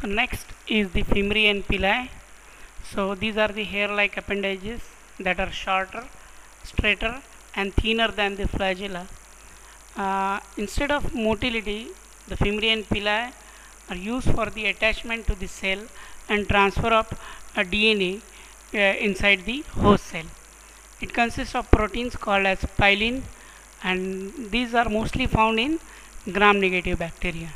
So next is the fimbrial pili. So these are the hair-like appendages that are shorter, straighter and thinner than the flagella. Instead of motility, the fimbrial pili are used for the attachment to the cell and transfer of DNA inside the host cell. It consists of proteins called as pilin, and these are mostly found in gram-negative bacteria.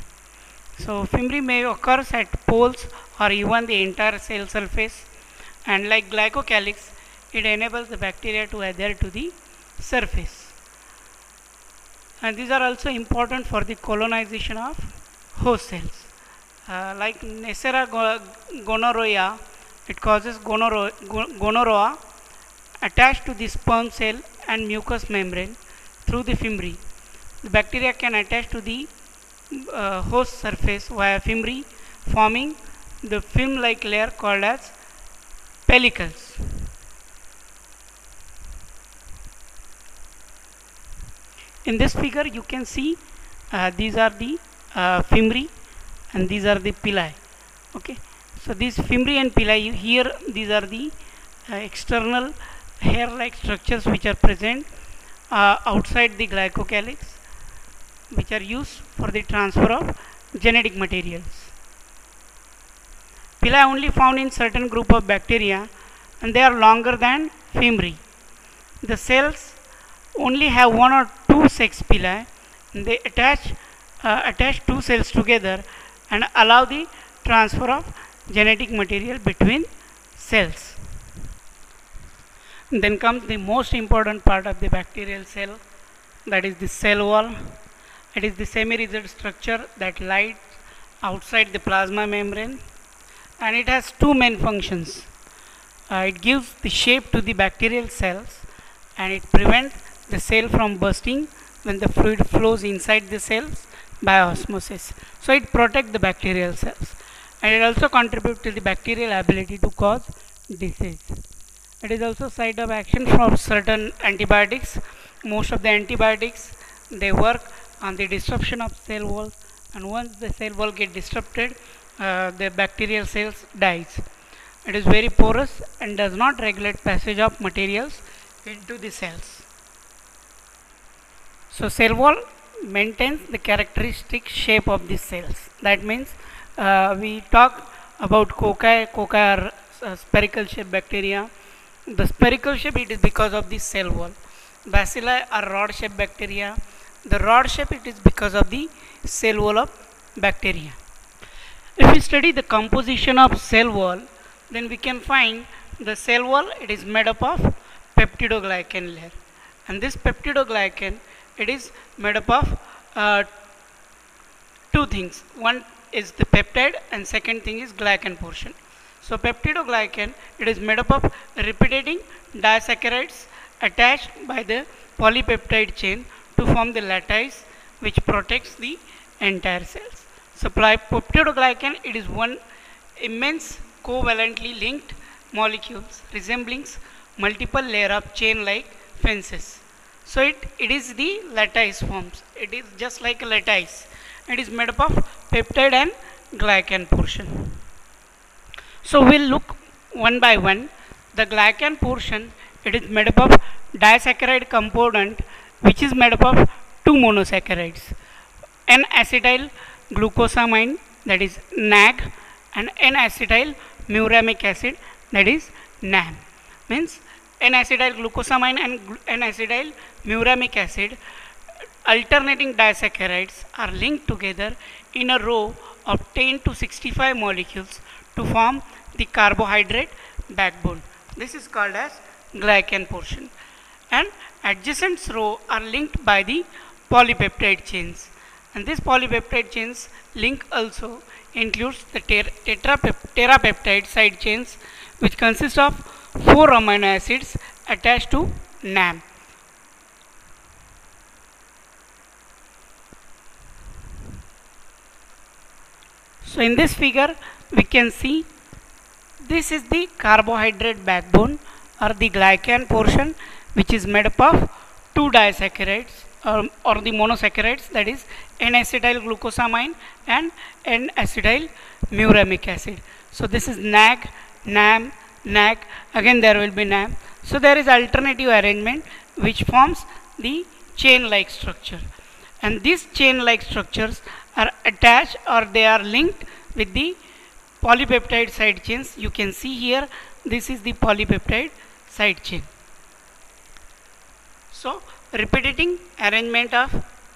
So fimbrial may occurs at poles or even the entire cell surface, and like glycocalyx, it enables the bacteria to adhere to the surface. And these are also important for the colonization of host cells. Like neisseria gonorrhoea, it causes gonorrhoea attached to the sperm cell and mucous membrane through the fimbriae. The bacteria can attach to the host surface via fimbriae, forming the film-like layer called as pellicles. In this figure, you can see these are the fimbriae and these are the pili. Okay, so these fimbriae and pili here, these are the external hair-like structures which are present outside the glycocalyx, which are used for the transfer of genetic materials. Pili are only found in certain group of bacteria, and they are longer than fimbriae. The cells only have one or two sex pili, and they attach two cells together and allow the transfer of genetic material between cells. Then comes the most important part of the bacterial cell, that is the cell wall. It is the semi-rigid structure that lies outside the plasma membrane, and it has two main functions. It gives the shape to the bacterial cells, and it prevents the cell from bursting when the fluid flows inside the cells by osmosis. So it protects the bacterial cells, and it also contributes to the bacterial ability to cause disease. It is also site of action for certain antibiotics. Most of the antibiotics, they work on the disruption of cell walls, and once the cell wall gets disrupted, the bacterial cells dies. It is very porous and does not regulate passage of materials into the cells. So cell wall maintains the characteristic shape of the cells. That means we talk about cocci are spherical shape bacteria. The spherical shape, it is because of the cell wall. Bacilli are rod shape bacteria. The rod shape, it is because of the cell wall of bacteria. If we study the composition of cell wall, then we can find the cell wall, it is made up of peptidoglycan layer. And this peptidoglycan, it is made up of two things. One is the peptide and second thing is glycan portion. So peptidoglycan, it is made up of repeating disaccharides attached by the polypeptide chain to form the lattice which protects the entire cells. Supply peptidoglycan, it is one immense covalently linked molecules resembling multiple layer of chain like fences. So it is the lattice forms. It is just like a lattice. It is made up of peptide and glycan portion. So we'll look one by one. The glycan portion, it is made up of disaccharide component, which is made up of two monosaccharides, n acetyl glucosamine, that is NAG, and n acetyl muramic acid, that is NAM. Means n acetyl glucosamine and n acetyl muramic acid alternating disaccharides are linked together in a row of 10 to 65 molecules to form the carbohydrate backbone. This is called as glycan portion. And adjacent rows are linked by the polypeptide chains, and these polypeptide chains link also includes the terapeptide side chains, which consist of 4 amino acids attached to NAM. So in this figure we can see this is the carbohydrate backbone or the glycan portion, which is made up of two disaccharides or the monosaccharides, that is n acetyl glucosamine and n acetyl muramic acid. So this is NAG, NAM, NAC, again there will be NAM. So there is alternative arrangement which forms the chain like structure, and these chain like structures are attached or they are linked with the polypeptide side chains. You can see here, this is the polypeptide side chain. So repeating arrangement of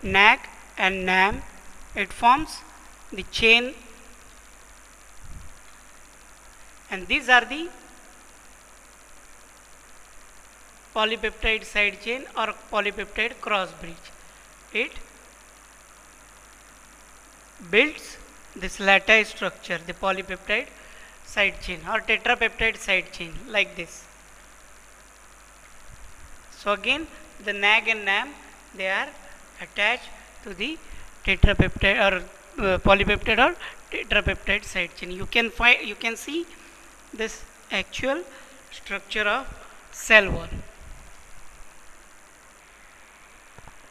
NAG and NAM, it forms the chain, and these are the polypeptide side chain or polypeptide cross bridge. It builds this lattice structure, the polypeptide side chain or tetrapeptide side chain, like this. So again the NAG and NAM, they are attached to the tetrapeptide or polypeptide or tetrapeptide side chain. You can find, you can see this actual structure of cell wall.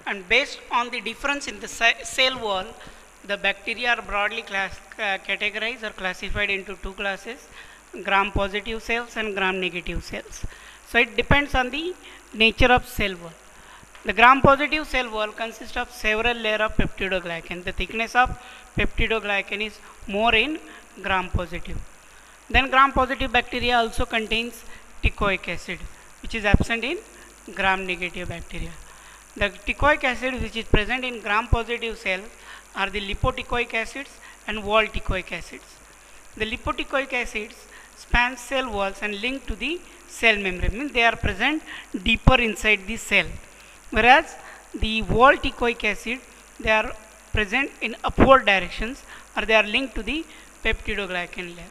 And based on the difference in the cell wall, the bacteria are broadly categorized or classified into two classes, gram positive cells and gram negative cells. So it depends on the nature of cell wall. The gram positive cell wall consists of several layers of peptidoglycan. The thickness of peptidoglycan is more in gram positive. Then gram positive bacteria also contains teichoic acid, which is absent in gram negative bacteria. The teichoic acid which is present in gram positive cells are the lipoteichoic acids and wall teichoic acids. The lipoteichoic acids span cell walls and link to the cell membrane, means they are present deeper inside the cell, whereas the wall teichoic acid, they are present in upward directions or they are linked to the peptidoglycan layer.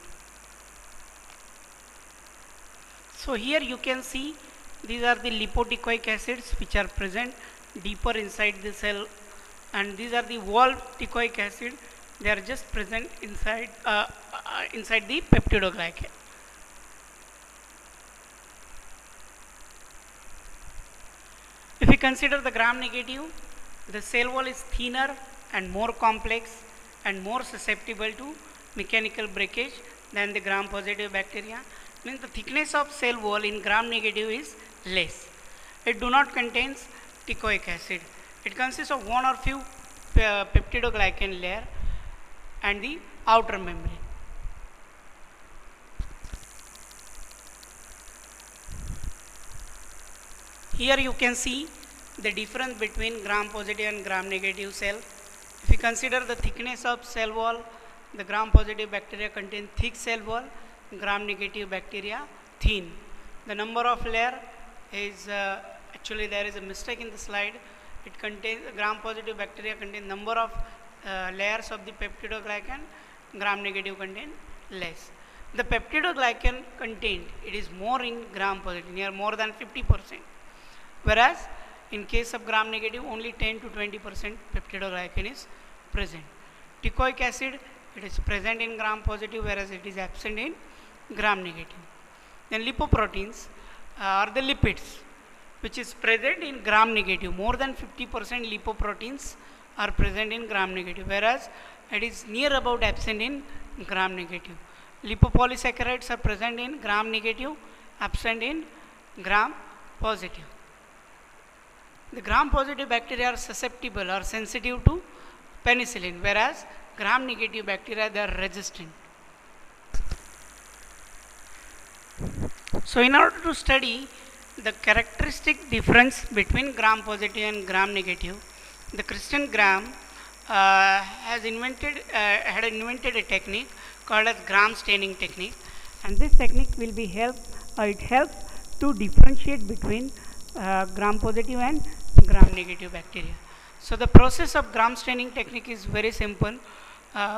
So here you can see these are the lipoteichoic acids which are present deeper inside the cell, and these are the wall teichoic acid, they are just present inside inside the peptidoglycan. If we consider the gram negative, the cell wall is thinner and more complex and more susceptible to mechanical breakage than the gram positive bacteria. Means the thickness of cell wall in gram negative is less. It do not contains teichoic acid. It consists of one or few peptidoglycan layer and the outer membrane. Here you can see the difference between gram positive and gram negative cell. If you consider the thickness of cell wall, the gram positive bacteria contain thick cell wall, gram negative bacteria thin. The number of layer is actually there is a mistake in the slide. It contains, gram positive bacteria contain number of layers of the peptidoglycan, gram negative contain less. The peptidoglycan contained, it is more in gram positive, near more than 50%, whereas in case of gram negative only 10 to 20% peptidoglycan is present. Teichoic acid, it is present in gram positive, whereas it is absent in gram negative. Then lipoproteins are the lipids which is present in gram negative. More than 50% lipoproteins are present in gram negative, whereas it is near about absent in gram negative. Lipopolysaccharides are present in gram negative, absent in gram positive. The gram positive bacteria are susceptible or sensitive to penicillin, whereas gram negative bacteria, they are resistant. So in order to study the characteristic difference between gram positive and gram negative, the Christian Gram had invented a technique called as Gram staining technique, and this technique will be helps to differentiate between gram positive and gram negative bacteria. So the process of gram staining technique is very simple.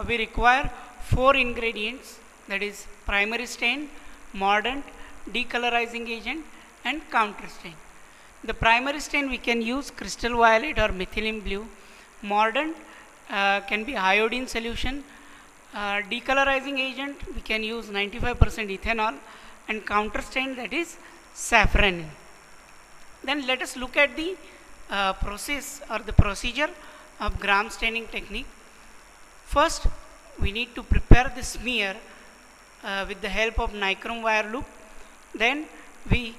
We require 4 ingredients, that is primary stain, mordant, decolorizing agent and counter stain. The primary stain we can use crystal violet or methylene blue. Mordant can be iodine solution. Decolorizing agent we can use 95% ethanol, and counter stain, that is safranin. Then let us look at the process or the procedure of gram staining technique. First, we need to prepare the smear with the help of nichrome wire loop. Then we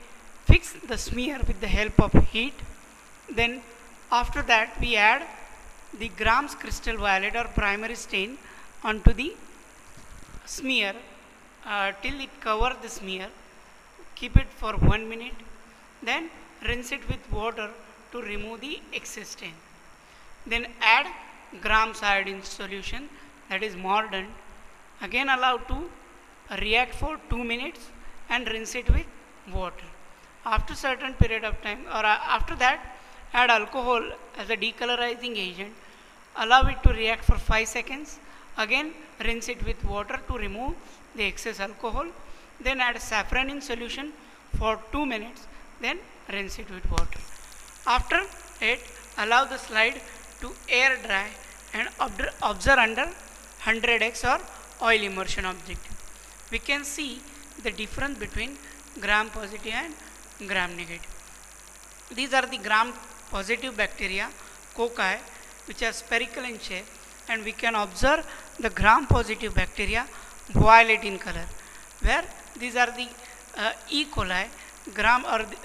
fix the smear with the help of heat. Then after that we add the grams crystal violet or primary stain onto the smear till it covers the smear. Keep it for 1 minute, then rinse it with water to remove the excess stain. Then add grams iodine solution, that is mordant. Again allow to react for 2 minutes and rinse it with water. After certain period of time or after that, add alcohol as a decolorizing agent. Allow it to react for 5 seconds. Again rinse it with water to remove the excess alcohol. Then add safranin solution for 2 minutes, then rinse it with water. After it, allow the slide to air dry and observe under 100x or oil immersion objective. We can see the difference between gram positive and gram negative. These are the gram positive bacteria, cocci, which are spherical in shape, and we can observe the gram positive bacteria violet in color, where these are the E. coli, gram or the,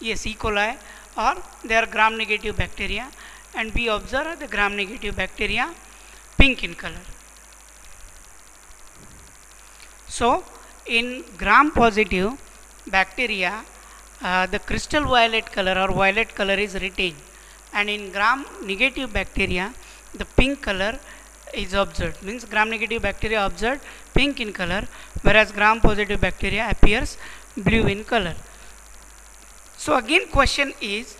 yes, E. coli, or they are gram negative bacteria, and we observe the gram negative bacteria pink in color. So in gram positive bacteria, the crystal violet color or violet color is retained, and in gram negative bacteria the pink color is observed, means gram negative bacteria observed pink in color, whereas gram positive bacteria appears blue in color. So again question is,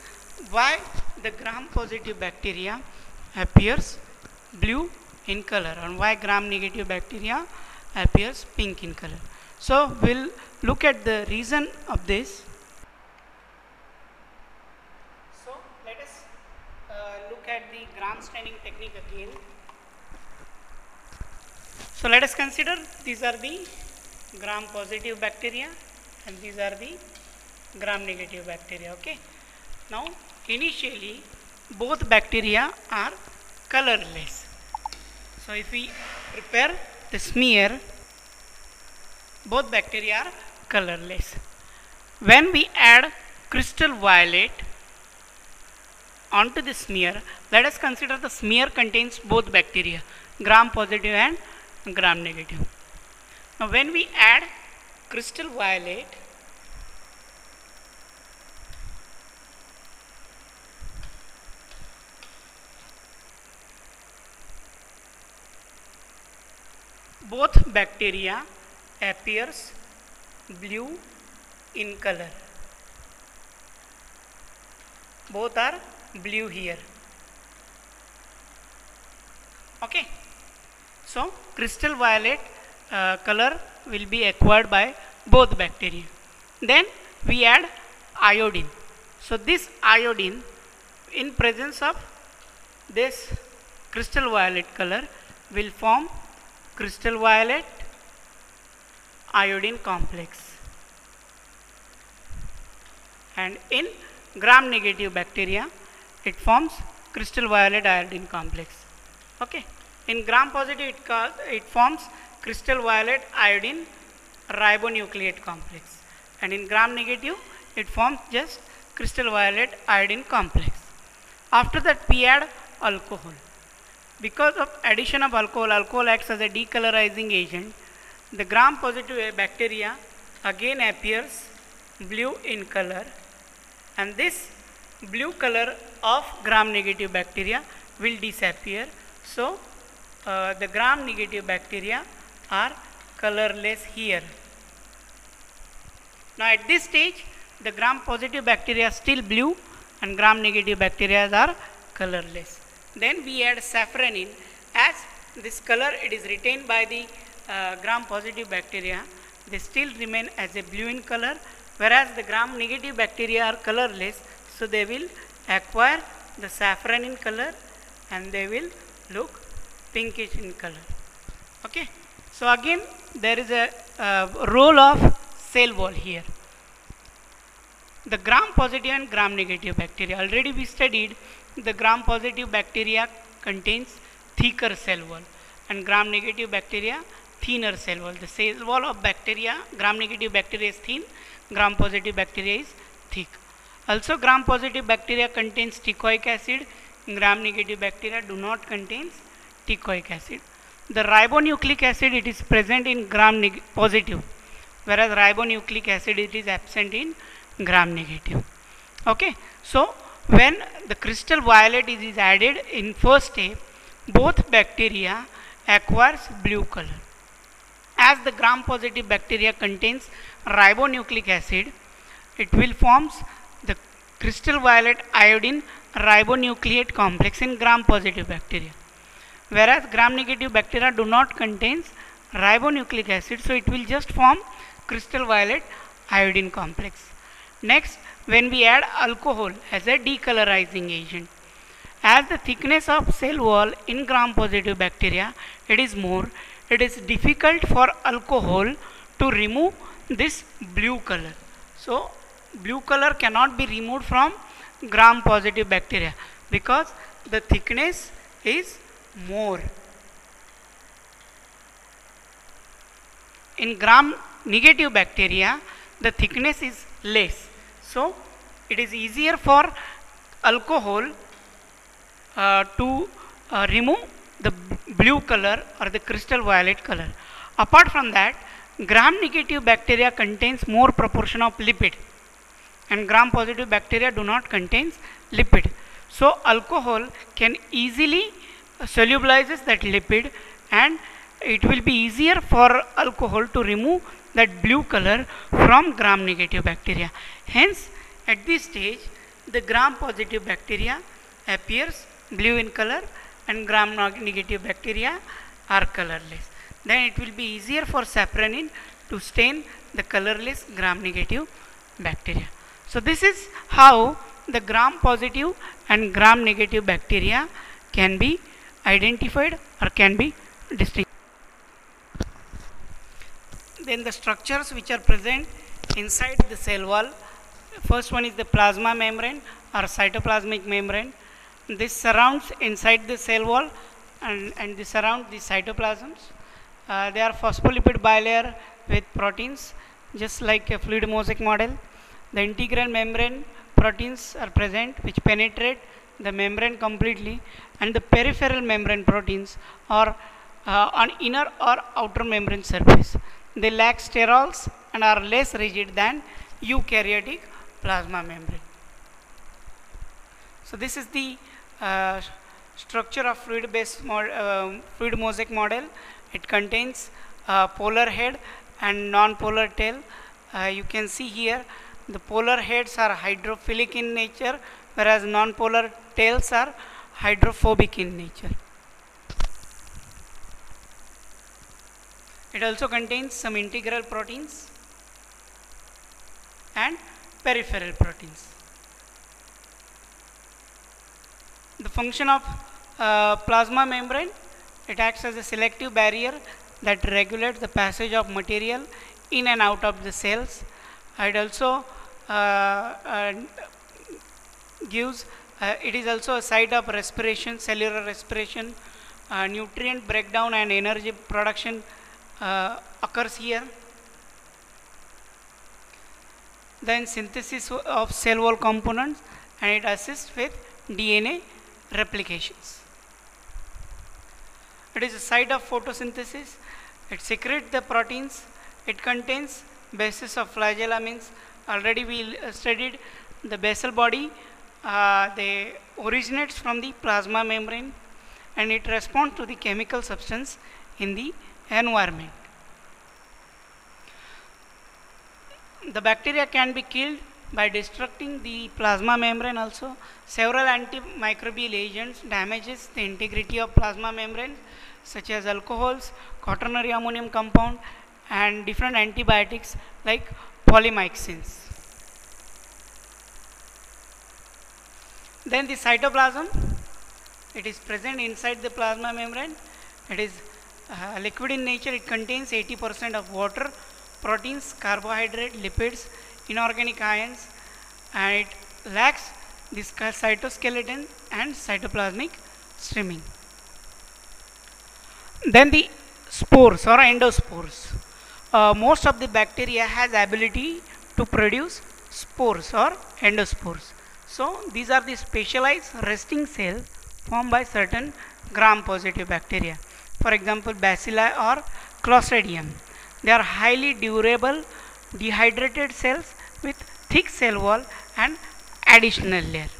why the gram positive bacteria appears blue in color and why gram negative bacteria appears pink in color? So we'll look at the reason of this. So let us look at the gram staining technique again. So let us consider these are the gram positive bacteria and these are the gram negative bacteria. Okay, now initially both bacteria are colorless. So if we prepare the smear, both bacteria are colorless. When we add crystal violet onto the smear, let us consider the smear contains both bacteria, gram positive and gram negative. Now when we add crystal violet, both bacteria appears blue in color. Both are blue here. Okay. So crystal violet color will be acquired by both bacteria. Then we add iodine. So this iodine in presence of this crystal violet color will form crystal violet iodine complex. And in gram negative bacteria it forms crystal violet iodine complex. Okay. In gram positive it forms crystal violet iodine ribonucleate complex, and in gram negative it forms just crystal violet iodine complex. After that we add alcohol. Because of addition of alcohol, alcohol acts as a decolorizing agent. The gram positive bacteria again appears blue in color, and this blue color of gram negative bacteria will disappear. So the gram negative bacteria are colorless here. Now at this stage the gram positive bacteria are still blue and gram negative bacteria are colorless. Then we add safranin. As this color it is retained by the gram positive bacteria, they still remain as a blue in color, whereas the gram negative bacteria are colorless, so they will acquire the safranin color and they will look pinkish in color. Okay, so again there is a role of cell wall here. the gram positive and gram negative bacteria. Already we studied the gram positive bacteria contains thicker cell wall and gram negative bacteria thinner cell wall. The cell wall of bacteria, gram negative bacteria is thin, gram positive bacteria is thick. Also gram positive bacteria contains teichoic acid, gram negative bacteria do not contains teichoic acid. The ribonucleic acid, it is present in gram positive, whereas ribonucleic acid, it is absent in gram negative. Okay, so when the crystal violet is added in first step, both bacteria acquires blue color. As the gram positive bacteria contains ribonucleic acid, it will forms the crystal violet iodine ribonucleate complex in gram positive bacteria, whereas gram negative bacteria do not contains ribonucleic acid, so it will just form crystal violet iodine complex. Next, when we add alcohol as a decolorizing agent, as the thickness of cell wall in gram positive bacteria it is more, it is difficult for alcohol to remove this blue color. So blue color cannot be removed from gram positive bacteria because the thickness is more. In gram negative bacteria the thickness is less, so it is easier for alcohol to remove the blue color or the crystal violet color. Apart from that, gram negative bacteria contains more proportion of lipid and gram positive bacteria do not contains lipid, so alcohol can easily solubilizes that lipid and it will be easier for alcohol to remove that blue color from gram negative bacteria. Hence at this stage the gram positive bacteria appears blue in color and gram negative bacteria are colorless. Then it will be easier for safranin to stain the colorless gram negative bacteria. So this is how the gram positive and gram negative bacteria can be identified or can be distinguished. Then the structures which are present inside the cell wall, first one is the plasma membrane or cytoplasmic membrane. This surrounds inside the cell wall and they surround the cytoplasms. They are phospholipid bilayer with proteins, just like a fluid mosaic model. The integral membrane proteins are present which penetrate the membrane completely, and the peripheral membrane proteins are on inner or outer membrane surface. They lack sterols and are less rigid than eukaryotic plasma membrane. So this is the structure of fluid mosaic model. It contains polar head and non-polar tail. You can see here the polar heads are hydrophilic in nature, whereas non-polar tails are hydrophobic in nature. It also contains some integral proteins and peripheral proteins. The function of plasma membrane, it acts as a selective barrier that regulates the passage of material in and out of the cells. It also it is also a site of respiration, cellular respiration, nutrient breakdown and energy production occurs here. Then synthesis of cell wall components, and it assists with DNA replications. It is a site of photosynthesis. It secretes the proteins. It contains bases of flagellamines. Already we studied the basal body. They originates from the plasma membrane and it responds to the chemical substance in the environment. The bacteria can be killed by destructing the plasma membrane also. Several antimicrobial agents damages the integrity of plasma membrane, such as alcohols, quaternary ammonium compound and different antibiotics like polymyxins. Then the cytoplasm, it is present inside the plasma membrane. It is liquid in nature. It contains 80% of water, proteins, carbohydrate, lipids, inorganic ions. and it lacks this cytoskeleton and cytoplasmic streaming. Then the spores or endospores. Most of the bacteria has ability to produce spores or endospores. So these are the specialized resting cells formed by certain gram positive bacteria. For example, bacilli or crassidium. They are highly durable dehydrated cells with thick cell wall and additional layer.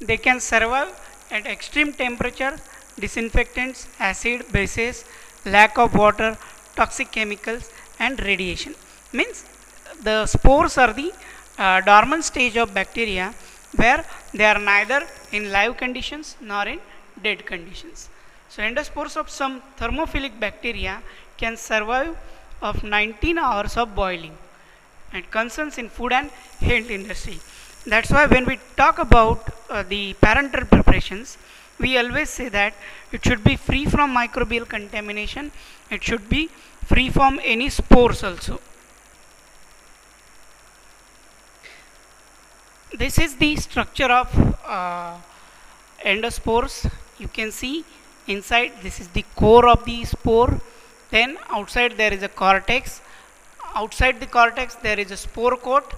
They can survive at extreme temperature, disinfectants, acid, bases, lack of water, toxic chemicals and radiation. Means the spores are the dormant stage of bacteria where they are neither in live conditions nor in dead conditions. So endospores of some thermophilic bacteria can survive of 19 hours of boiling. It concerns in food and health industry. That's why when we talk about the parenteral preparations, we always say that it should be free from microbial contamination. It should be free from any spores also. This is the structure of endospores. You can see inside this is the core of the spore. Then outside there is a cortex. Outside the cortex there is a spore coat,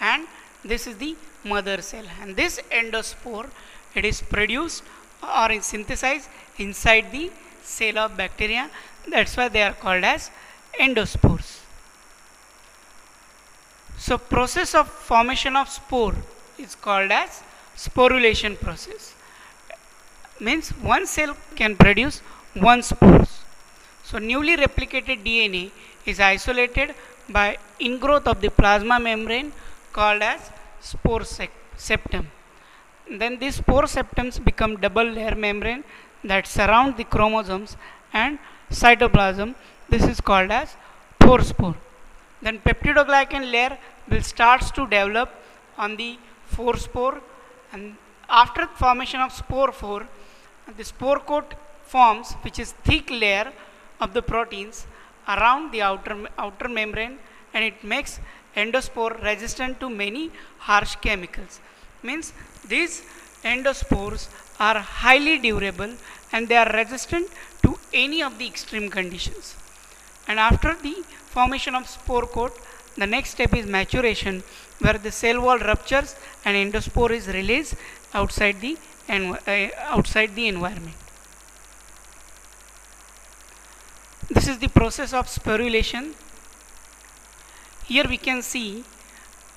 and this is the mother cell. And this endospore, it is produced or is synthesized inside the cell of bacteria. That's why they are called as endospores. So process of formation of spore is called as sporulation process. Means one cell can produce one spore. So newly replicated DNA is isolated by ingrowth of the plasma membrane called as spore septum. Then these spore septums become double layer membrane that surround the chromosomes and cytoplasm. This is called as fore spore. Then peptidoglycan layer will starts to develop on the fore spore, and after the formation of spore 4, the spore coat forms, which is thick layer of the proteins around the outer membrane, and it makes endospore resistant to many harsh chemicals. Means these endospores are highly durable and they are resistant to any of the extreme conditions. And after the formation of spore coat, the next step is maturation, where the cell wall ruptures and endospore is released outside the environment. This is the process of sporulation. Here we can see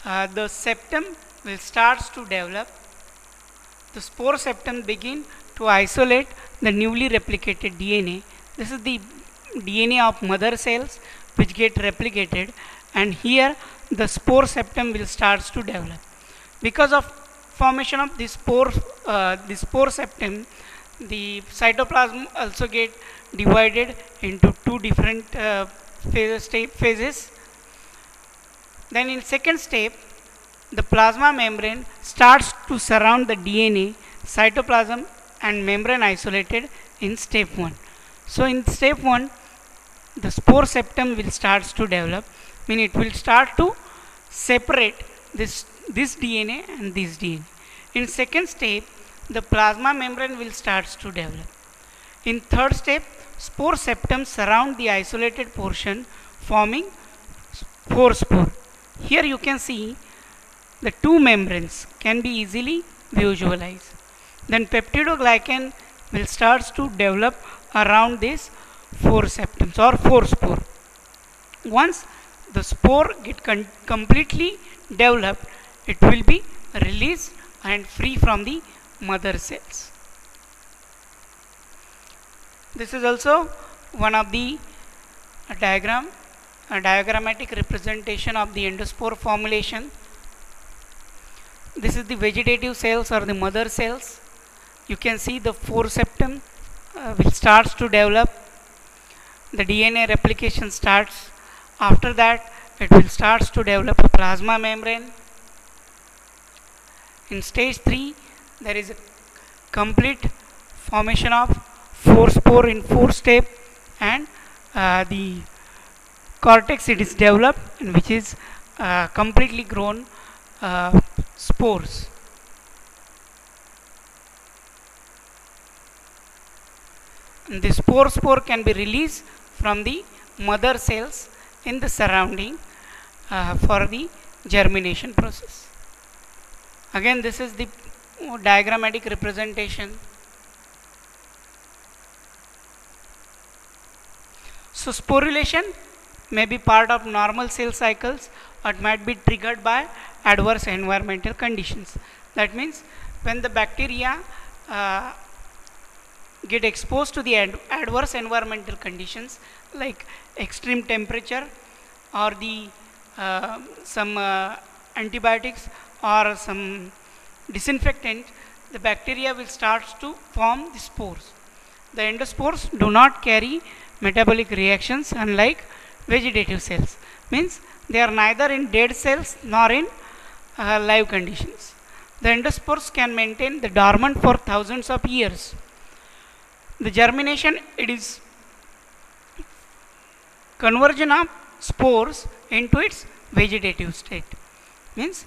the septum will starts to develop. The spore septum begin to isolate the newly replicated DNA. This is the DNA of mother cells which get replicated, and here the spore septum will starts to develop. Because of formation of the spore septum, the cytoplasm also get divided into two different phases. Then in second step, the plasma membrane starts to surround the DNA, cytoplasm and membrane isolated in step 1. So in step 1, the spore septum will starts to develop. I mean, it will start to separate this DNA and this DNA. In second step, the plasma membrane will starts to develop. In third step, spore septum surround the isolated portion, forming fore spore. Here you can see the two membranes can be easily visualized. Then peptidoglycan will starts to develop around this fore septums or fore spore. Once the spore get completely developed, it will be released and free from the mother cells. This is also one of the diagrammatic representation of the endospore formulation. This is the vegetative cells or the mother cells. You can see the fore septum which starts to develop. The DNA replication starts. After that, it will starts to develop a plasma membrane. In stage 3, there is a complete formation of fore spore in fourth step, and the cortex it is developed, which is completely grown spores. And the spore can be released from the mother cells in the surrounding for the germination process. Again, this is the diagrammatic representation. So sporulation may be part of normal cell cycles or might be triggered by adverse environmental conditions. That means when the bacteria get exposed to the adverse environmental conditions like extreme temperature or the some antibiotics or some disinfectant, the bacteria will start to form the spores. The endospores do not carry metabolic reactions unlike vegetative cells. Means they are neither in dead cells nor in live conditions. The endospores can maintain the dormant for thousands of years. The germination, it is conversion of spores into its vegetative state. Means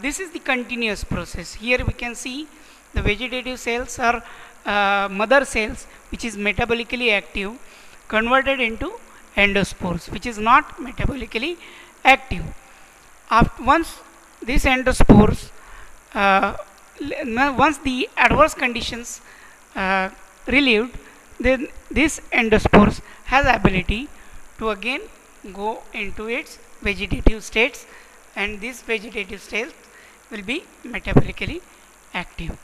this is the continuous process. Here we can see the vegetative cells are mother cells, which is metabolically active, converted into endospores, which is not metabolically active. After once these endospores, once the adverse conditions relieved, then this endospores has ability to again go into its vegetative states, and these vegetative states will be metabolically active.